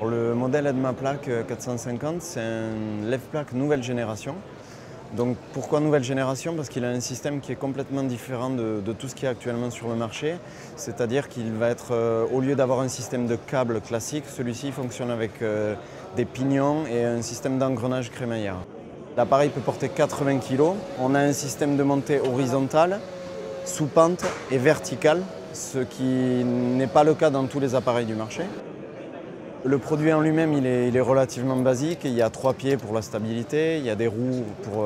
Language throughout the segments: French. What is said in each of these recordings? Pour le modèle Edmaplac 450, c'est un lève-plaque nouvelle génération. Donc pourquoi nouvelle génération? Parce qu'il a un système qui est complètement différent de tout ce qui est actuellement sur le marché. C'est-à-dire qu'il va être, au lieu d'avoir un système de câble classique, celui-ci fonctionne avec des pignons et un système d'engrenage crémaillère. L'appareil peut porter 80 kg. On a un système de montée horizontale, sous pente et verticale, ce qui n'est pas le cas dans tous les appareils du marché. Le produit en lui-même, il est relativement basique. Il y a 3 pieds pour la stabilité, il y a des roues pour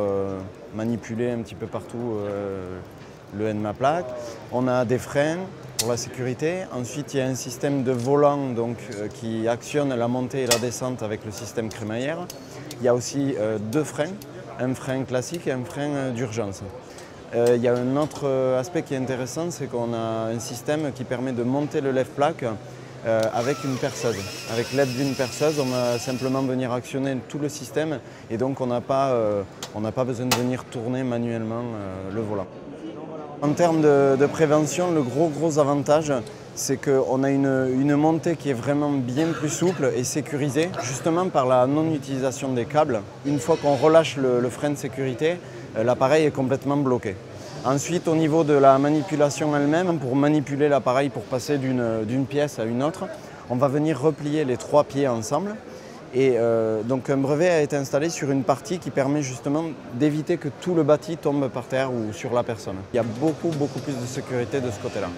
manipuler un petit peu partout le Edmaplac. On a des freins pour la sécurité. Ensuite, il y a un système de volant donc, qui actionne la montée et la descente avec le système crémaillère. Il y a aussi 2 freins, un frein classique et un frein d'urgence. Il y a un autre aspect qui est intéressant, c'est qu'on a un système qui permet de monter le lève-plaque avec une perceuse. Avec l'aide d'une perceuse, on va simplement venir actionner tout le système et donc on n'a pas besoin de venir tourner manuellement le volant. En termes de prévention, le gros avantage, c'est qu'on a une montée qui est vraiment bien plus souple et sécurisée, justement par la non-utilisation des câbles. Une fois qu'on relâche le frein de sécurité, l'appareil est complètement bloqué. Ensuite, au niveau de la manipulation elle-même, pour manipuler l'appareil pour passer d'une pièce à une autre, on va venir replier les 3 pieds ensemble. Et donc un brevet a été installé sur une partie qui permet justement d'éviter que tout le bâti tombe par terre ou sur la personne. Il y a beaucoup plus de sécurité de ce côté-là.